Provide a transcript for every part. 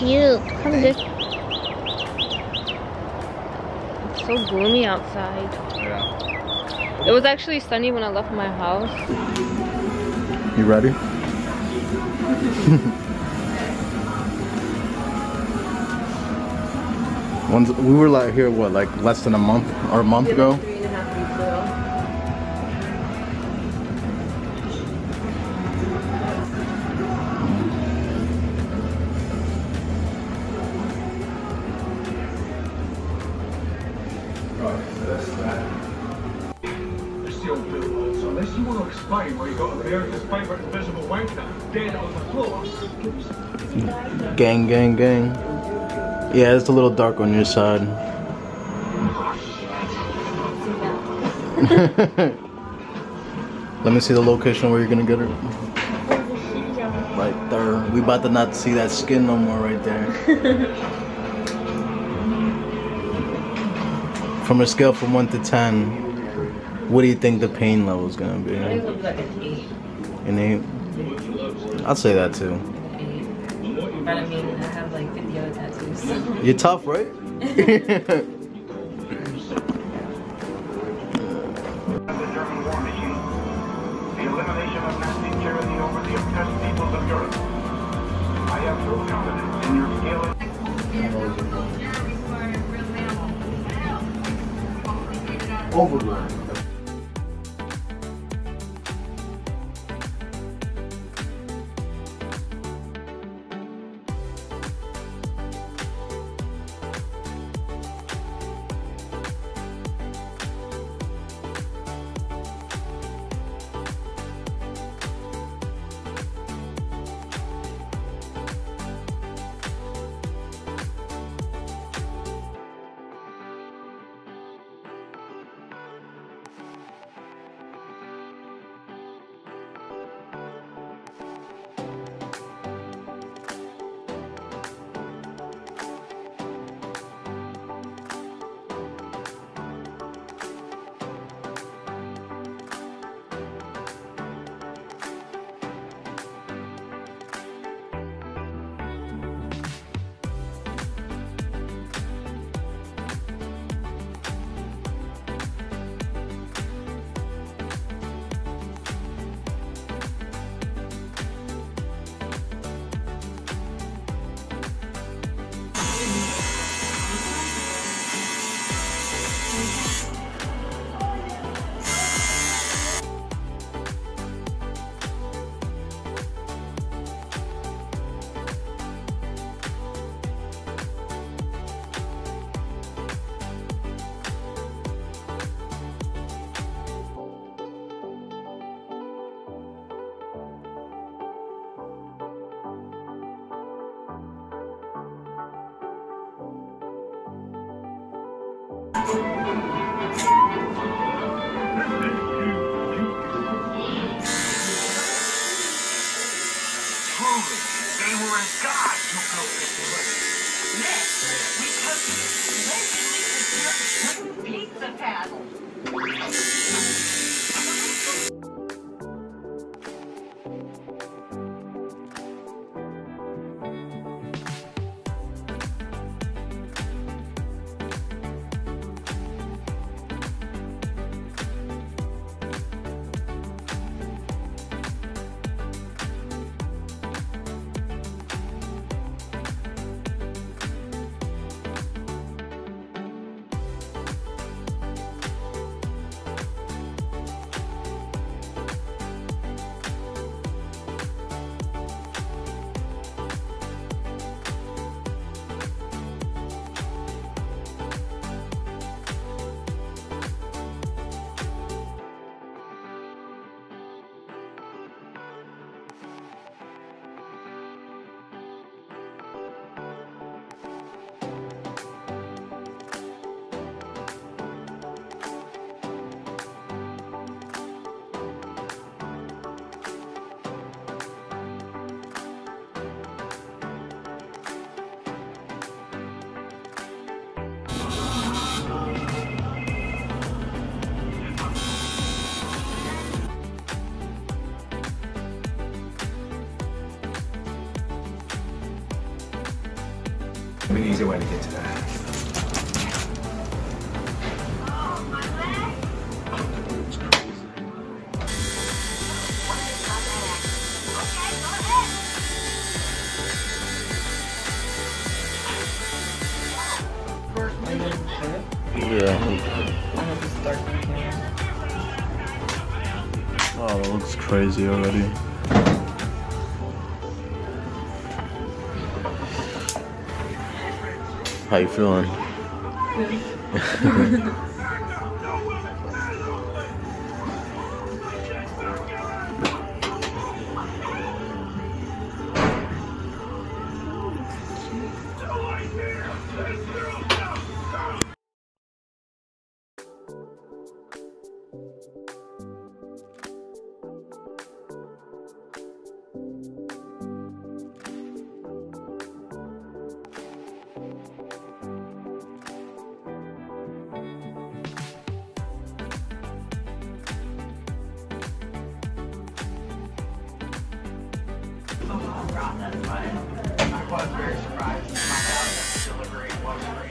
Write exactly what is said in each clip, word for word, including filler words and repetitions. cute. Come this. It's so gloomy outside. Yeah. It was actually sunny when I left my house. You ready? Once we were like here, what, like less than a month or a month ago? Like three and a half weeks ago. Gang, gang, gang. Yeah, it's a little dark on your side. Let me see the location where you're gonna get it. Right there. We about to not see that skin no more right there. From a scale from one to ten, what do you think the pain level is gonna be? An eight? I'd say that too. But I mean, I have like fifty other tattoos. So. You're tough, right? Overground. easier way to get to that. Oh, my leg. Okay, go ahead. Yeah. I have to start from here. Oh, that looks crazy already. How you feeling? That's fine. I was very surprised to find out that the delivery was free.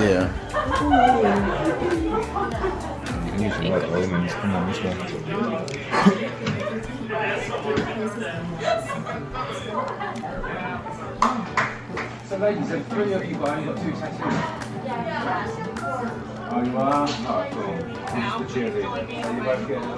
Yeah. You can use white almonds. Come on, this one. So ladies, there's three of you, but only got two tattoos. Oh, you are? Oh, cool. Who's the cheerleader? Are you both getting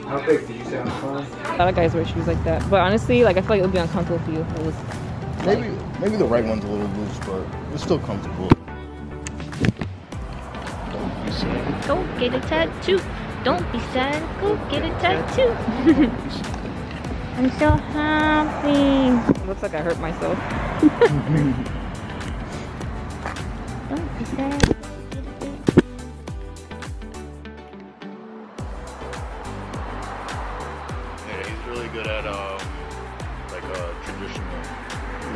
it? How big do you sound fine? A lot of guys wear shoes like that, but honestly, like I feel like it would be uncomfortable for you. It was maybe, like, maybe the right one's a little loose, but it's still comfortable. Go get a tattoo. Don't be sad. Go get a tattoo. I'm so happy. It looks like I hurt myself. Don't be sad. Yeah, he's really good at um, like a uh, traditional.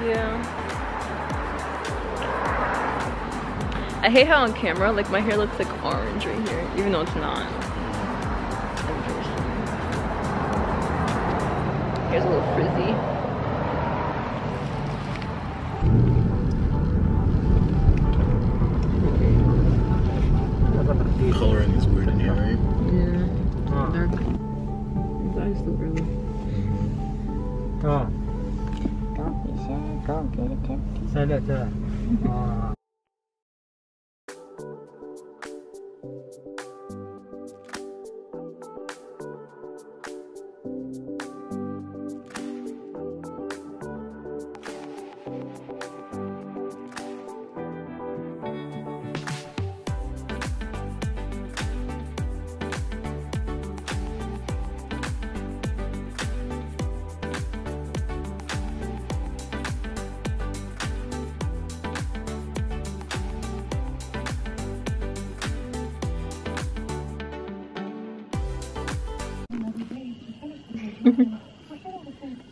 Yeah. I hate how on camera, like my hair looks like orange right here, even though it's not. Here's a little frizzy. The coloring is weird in here, right? Yeah. Oh. Dark. His eyes look really. Oh. Don't be sad. Go get it, get it. Say that, say that. Oh.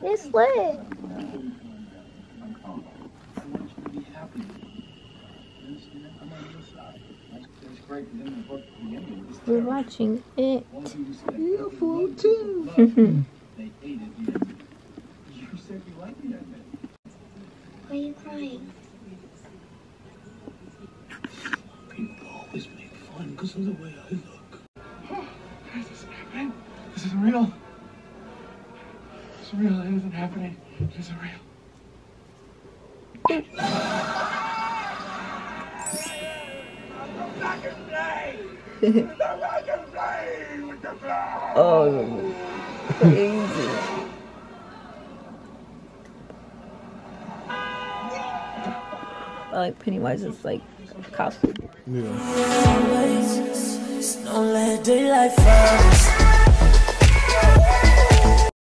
It's lit. We're watching it. Beautiful too. Why are you crying? People always make fun because of the way I look. This isn't real. It's real, it isn't happening. It isn't real. Oh, crazy. I like Pennywise, it's like costume. Yeah.